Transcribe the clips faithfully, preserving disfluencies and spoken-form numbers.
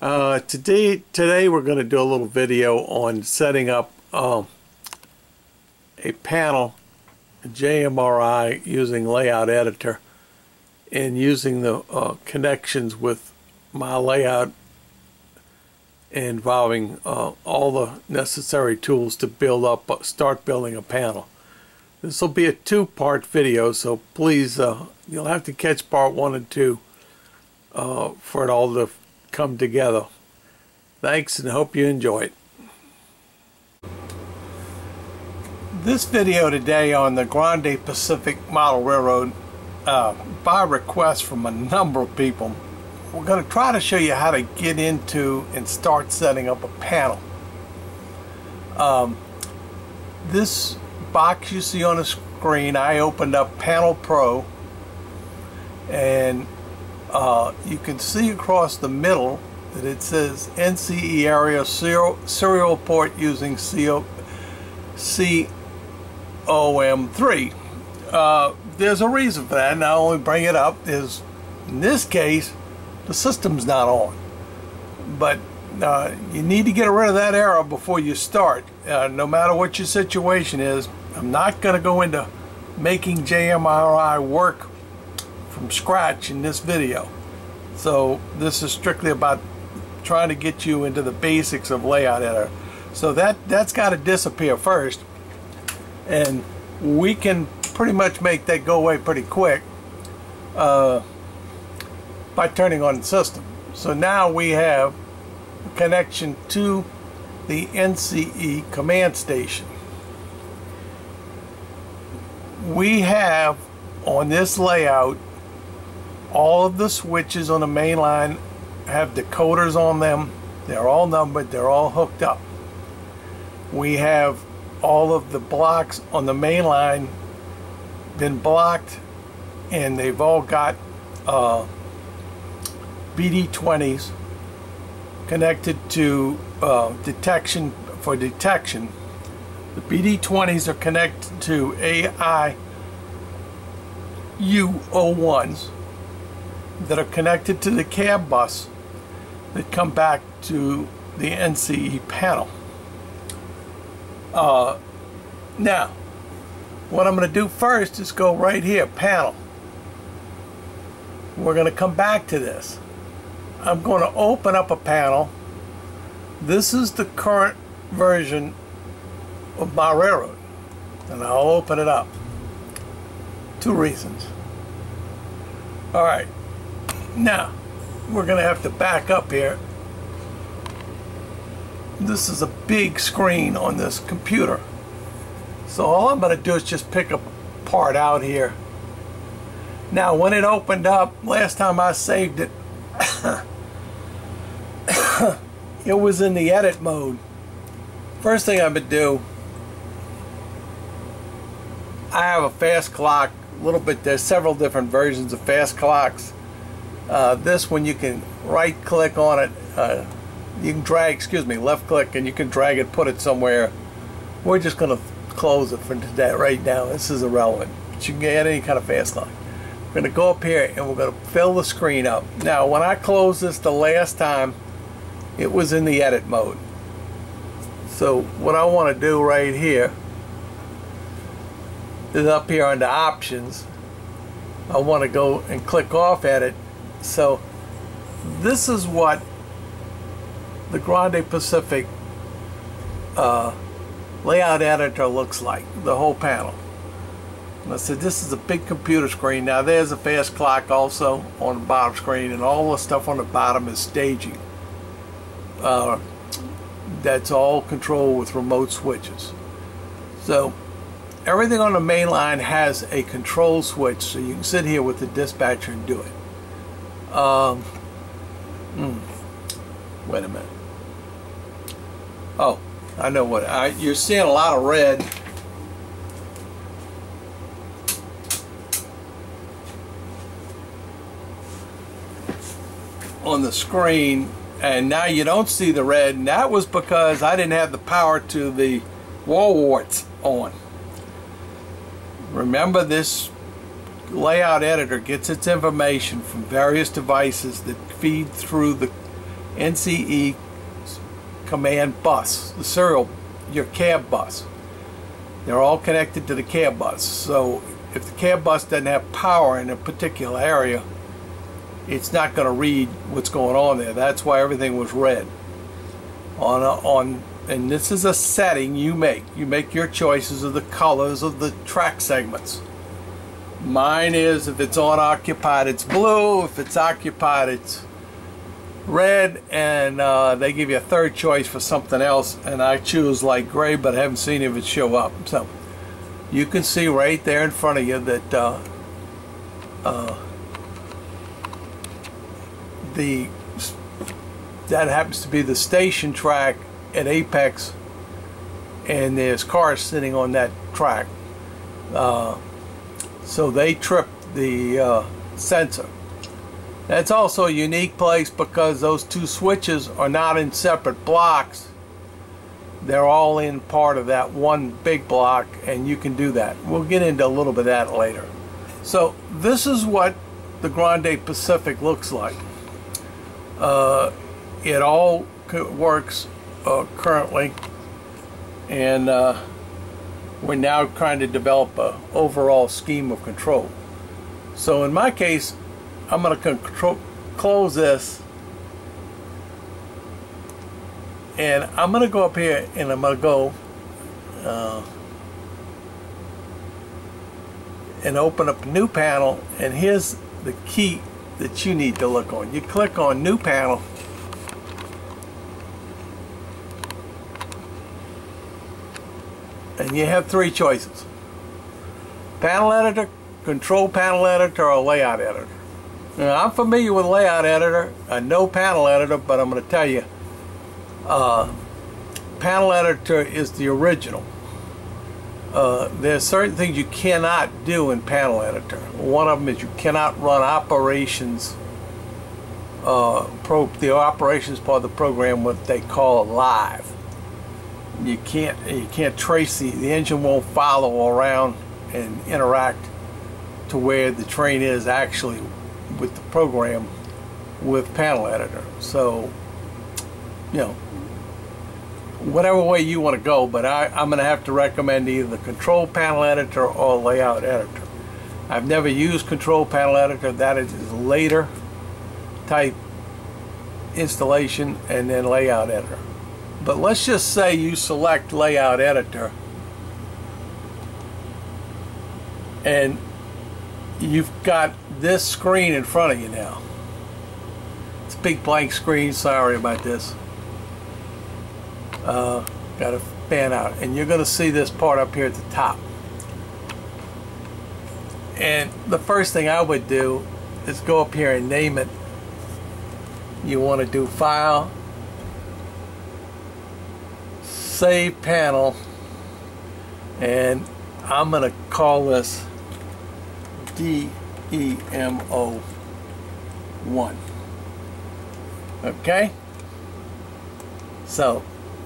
Uh, today, today we're going to do a little video on setting up um, a panel, a J M R I, using Layout Editor and using the uh, connections with my layout, involving uh, all the necessary tools to build up, start building a panel. This will be a two-part video, so please, uh, you'll have to catch part one and two uh, for it all to come together. Thanks, and hope you enjoy it. This video today on the Grande Pacific Model Railroad, uh, by request from a number of people, we're going to try to show you how to get into and start setting up a panel. Um, this box you see on the screen, I opened up Panel Pro, and uh, you can see across the middle that it says N C E area serial, serial port using C O M three. Uh, there's a reason for that, and I only bring it up is, in this case, the system's not on, but uh, you need to get rid of that error before you start, uh, no matter what your situation is. I'm not going to go into making J M R I work from scratch in this video, so this is strictly about trying to get you into the basics of Layout Editor. So that that's got to disappear first, and we can pretty much make that go away pretty quick uh, by turning on the system. So now we have a connection to the N C E command station. We have on this layout all of the switches on the main line have decoders on them. They're all numbered, they're all hooked up. We have all of the blocks on the main line been blocked, and they've all got uh, B D twenties connected to uh, detection for detection. The B D twenties are connected to A I U zero ones that are connected to the cab bus that come back to the N C E panel. Uh, now, what I'm going to do first is go right here, panel. We're going to come back to this. I'm going to open up a panel. This is the current version of my railroad, and I'll open it up. Two reasons. All right, now we're going to have to back up here. This is a big screen on this computer, so all I'm going to do is just pick a part out here. Now, when it opened up last time, I saved it. It was in the edit mode. First thing I'm gonna do, I have a fast clock. A little bit, there's several different versions of fast clocks. Uh, this one you can right click on it, uh, you can drag, excuse me, left click, and you can drag it, put it somewhere. We're just gonna close it for today, right now. This is irrelevant, but you can add any kind of fast clock. We're going to go up here and we're going to fill the screen up. Now, when I closed this the last time, it was in the edit mode. So what I want to do right here is up here under options, I want to go and click off edit. So this is what the Grande Pacific uh, layout editor looks like, the whole panel. I said, this is a big computer screen. Now, there's a fast clock also on the bottom screen, and all the stuff on the bottom is staging. Uh, that's all controlled with remote switches. So everything on the main line has a control switch, so you can sit here with the dispatcher and do it. Um, mm, wait a minute. Oh, I know what. I, you're seeing a lot of red. On the screen, and now you don't see the red, and that was because I didn't have the power to the wall warts on. Remember, this layout editor gets its information from various devices that feed through the N C E command bus, the serial, your cab bus. They're all connected to the cab bus. So if the cab bus doesn't have power in a particular area, it's not going to read what's going on there. That's why everything was red. On a, on, and this is a setting you make. You make your choices of the colors of the track segments. Mine is, if it's unoccupied, it's blue. If it's occupied, it's red. And uh, they give you a third choice for something else. And I choose like gray, but I haven't seen if it show up. So you can see right there in front of you that uh, uh, the that happens to be the station track at Apex, and there's cars sitting on that track, uh, so they tripped the uh, sensor. That's also a unique place because those two switches are not in separate blocks. They're all in part of that one big block, and you can do that. We'll get into a little bit of that later. So this is what the Grande Pacific looks like. Uh, it all works uh, currently, and uh, we're now trying to develop an overall scheme of control. So in my case, I'm going to close this, and I'm going to go up here and I'm going to go uh, and open up a new panel, and here's the key that you need to look on. You click on new panel, and you have three choices: panel editor, control panel editor, or layout editor. Now, I'm familiar with layout editor. I know panel editor, but I'm going to tell you, uh, panel editor is the original. Uh, there's certain things you cannot do in panel editor. One of them is you cannot run operations, uh, pro the operations part of the program, what they call live. You can't you can't trace the the engine won't follow around and interact to where the train is actually with the program with panel editor. So you know, whatever way you want to go, but I, I'm going to have to recommend either the control panel editor or layout editor. I've never used control panel editor. That is a later type installation, and then layout editor. But let's just say you select layout editor, and you've got this screen in front of you now. It's a big blank screen. Sorry about this. Uh, got to fan out, and you're going to see this part up here at the top. And the first thing I would do is go up here and name it. You want to do file, save panel, and I'm going to call this D E M O one. Okay, so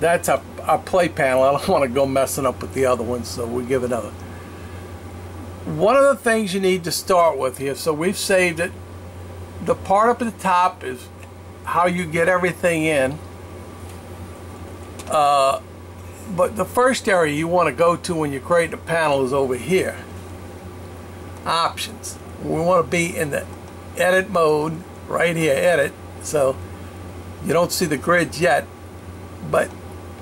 that's our, our play panel. I don't want to go messing up with the other ones, so we'll give another. One of the things you need to start with here, so we've saved it. The part up at the top is how you get everything in. Uh, but the first area you want to go to when you create a panel is over here. Options. We want to be in the edit mode right here, edit. So you don't see the grids yet, but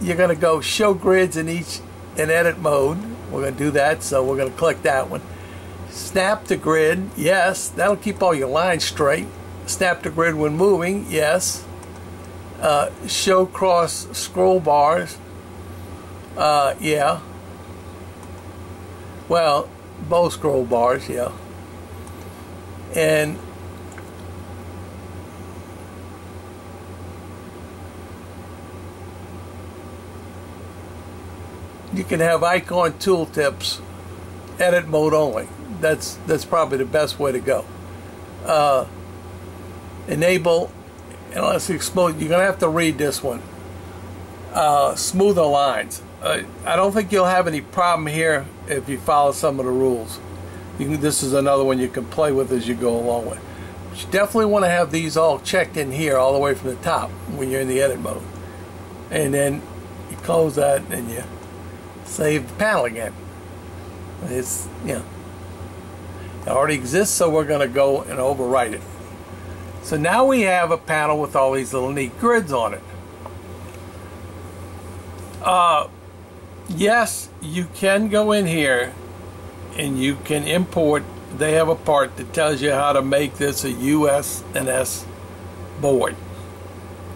you're going to go show grids in each in edit mode. We're going to do that, so we're going to click that one. Snap to grid, yes, that'll keep all your lines straight. Snap to grid when moving, yes. Uh, show cross scroll bars, uh, yeah. Well, both scroll bars, yeah. And you can have icon tooltips, edit mode only. That's that's probably the best way to go. Uh, enable, and let's explode. You're gonna have to read this one. Uh, smoother lines. Uh, I don't think you'll have any problem here if you follow some of the rules. You can, this is another one you can play with as you go along with. you definitely want to have these all checked in here all the way from the top when you're in the edit mode. And then you close that and you save the panel again. It's, you know, it already exists, so we're going to go and overwrite it. So now we have a panel with all these little neat grids on it. Uh, yes, you can go in here and you can import. They have a part that tells you how to make this a U S and S board.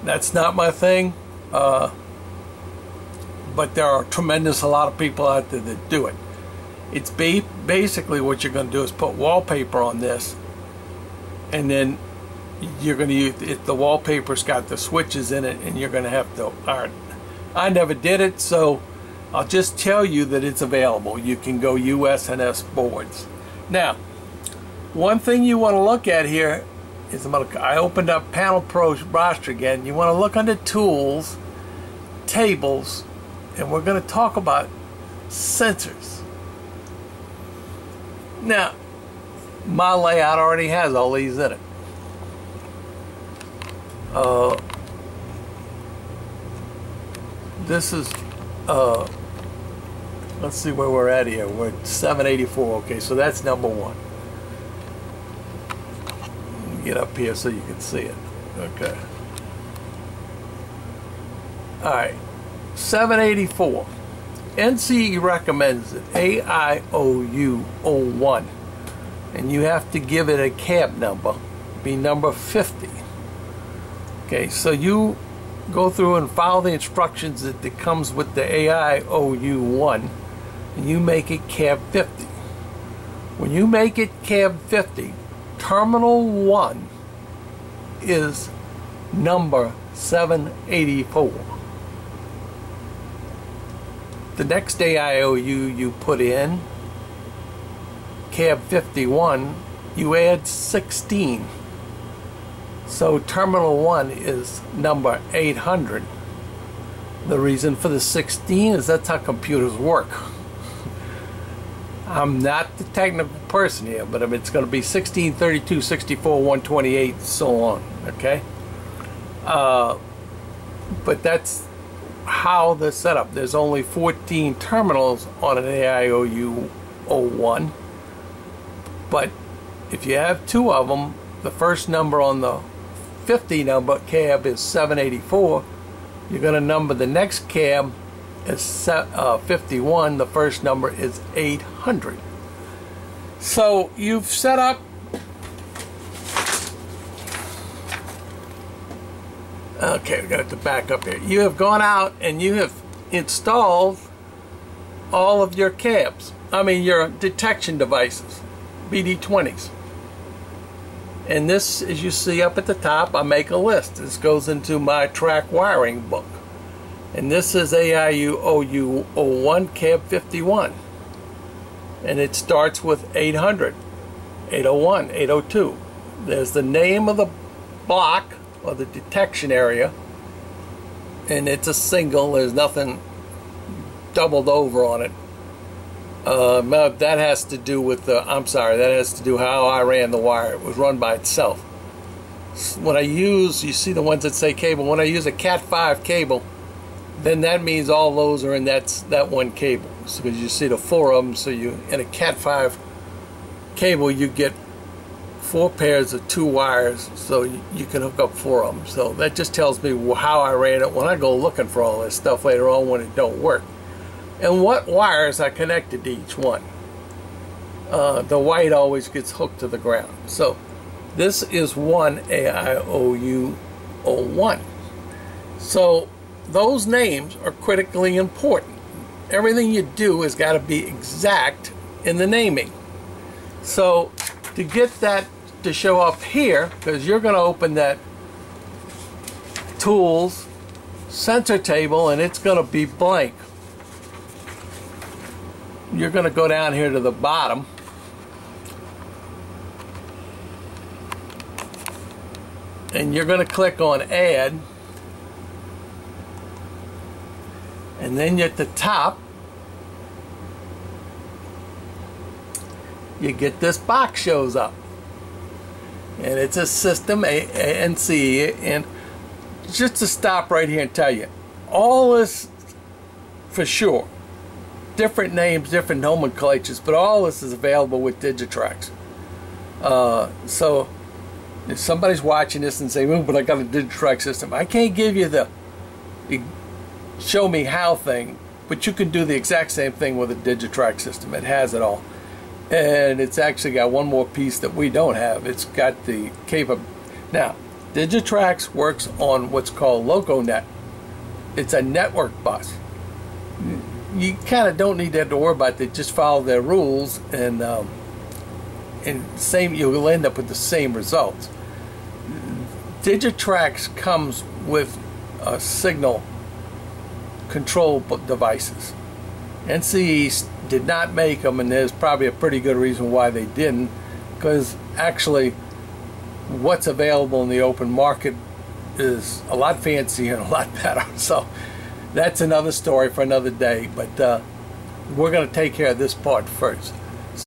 That's not my thing, uh, but there are a tremendous a lot of people out there that do it. It's ba basically what you're going to do is put wallpaper on this, and then you're going to use it. The wallpaper's got the switches in it, and you're going to have to iron. I never did it, so I'll just tell you that it's available. You can go U S and S boards. Now, one thing you want to look at here is I opened up Panel Pro roster again. You want to look under Tools, Tables, and we're going to talk about sensors. Now, my layout already has all these in it. Uh, this is, uh, let's see where we're at here. We're at seven eighty-four. Okay, so that's number one. Get up here so you can see it. Okay. All right, seven eighty-four. N C E recommends it, A I O U zero one. And you have to give it a cab number, be number fifty. Okay, so you go through and follow the instructions that, that comes with the A I O U one, and you make it cab fifty. When you make it cab fifty, terminal one is number seven eighty-four. The next A I O U you put in, cab fifty-one, you add sixteen. So terminal one is number eight hundred. The reason for the sixteen is that's how computers work. I'm not the technical person here, but it's going to be sixteen, thirty-two, sixty-four, one twenty-eight, so on. Okay, uh, but that's how the setup. There's only fourteen terminals on an A I O U zero one, but if you have two of them, the first number on the fifty number cab is seven eighty-four. You're going to number the next cab as uh, fifty-one. The first number is eight hundred. So you've set up okay, we've got to back up here. You have gone out and you have installed all of your cabs. I mean your detection devices, B D twenties. And this, as you see up at the top, I make a list. This goes into my track wiring book. And this is A I U zero one cab fifty-one. And it starts with eight hundred, eight oh one, eight oh two. There's the name of the block or the detection area. And it's a single. There's nothing doubled over on it. Uh, that has to do with the, I'm sorry, that has to do how I ran the wire. It was run by itself. When I use, you see the ones that say cable, when I use a cat five cable, then that means all those are in that, that one cable. So, because you see the four of them, so you, in a cat five cable, you get four pairs of two wires, so you, you can hook up four of them. So that just tells me how I ran it when I go looking for all this stuff later on when it don't work. And what wires are connected to each one. Uh, the white always gets hooked to the ground. So this is one A I O U zero one. So those names are critically important. Everything you do has got to be exact in the naming. So to get that to show up here, because you're going to open that Tools Sensor Table and it's going to be blank. You're going to go down here to the bottom and you're going to click on Add, and then at the top you get this box shows up. and it's a system N C E. And just to stop right here and tell you, all this for sure, different names, different nomenclatures, but all this is available with Digitrax. Uh, so if somebody's watching this and saying, oh, but I got a Digitrax system, I can't give you the, the show me how thing, but you can do the exact same thing with a Digitrax system. It has it all. And it's actually got one more piece that we don't have. It's got the capability. Now, Digitrax works on what's called LocoNet. It's a network bus. You kind of don't need to have to worry about it. They just follow their rules, and um, and same you'll end up with the same results. Digitrax comes with a signal control devices. N C E did not make them, and there's probably a pretty good reason why they didn't, because actually what's available in the open market is a lot fancier and a lot better. So that's another story for another day, but uh, we're going to take care of this part first.